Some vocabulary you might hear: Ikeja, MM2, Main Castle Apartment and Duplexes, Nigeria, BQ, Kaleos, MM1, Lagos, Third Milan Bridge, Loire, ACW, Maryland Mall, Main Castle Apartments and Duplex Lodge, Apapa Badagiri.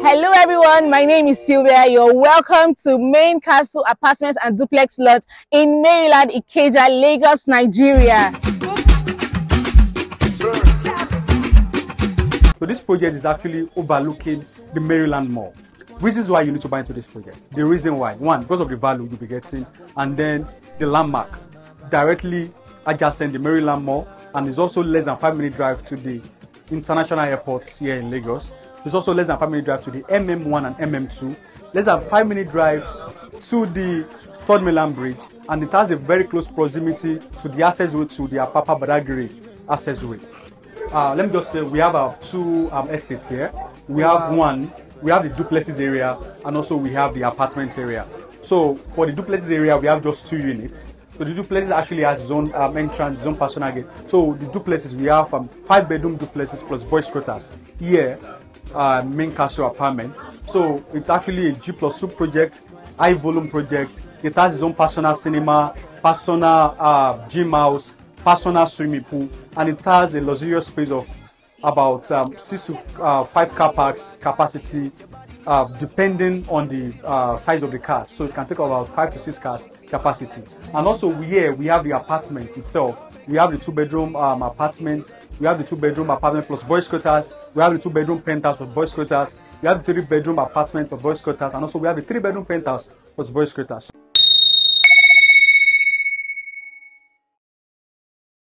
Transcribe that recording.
Hello everyone, my name is Sylvia. You're welcome to Main Castle Apartments and Duplex Lodge in Maryland, Ikeja, Lagos, Nigeria. So this project is actually overlooking the Maryland Mall. Reasons why you need to buy into this project. The reason why, one, because of the value you'll be getting, and then the landmark directly adjacent the Maryland Mall, and it's also less than 5-minute drive to the international airport here in Lagos. It's also less than 5-minute drive to the MM1 and MM2, less than 5-minute drive to the Third Milan Bridge, and it has a very close proximity to the accessway to the Apapa Badagiri accessway. Let me just say we have our two exits here. We have one, we have the duplexes area, and also we have the apartment area. So for the duplexes area, we have just two units. So the duplexes actually has its own entrance, its own personal gate. So the duplexes, we have 5-bedroom duplexes plus boys quarters here. Main Castle apartment. So it's actually a G+2 project, high volume project. It has its own personal cinema, personal gym house, personal swimming pool, and it has a luxurious space of about 6 to 5 car parks capacity, depending on the size of the cars. So it can take about 5 to 6 cars capacity. And also here we have the apartment itself. We have the two-bedroom apartment. We have the two-bedroom apartment plus boys' quarters. We have the two-bedroom penthouse for boys' quarters. We have the three-bedroom apartment for boys' quarters, and also we have the three-bedroom penthouse for boys' quarters.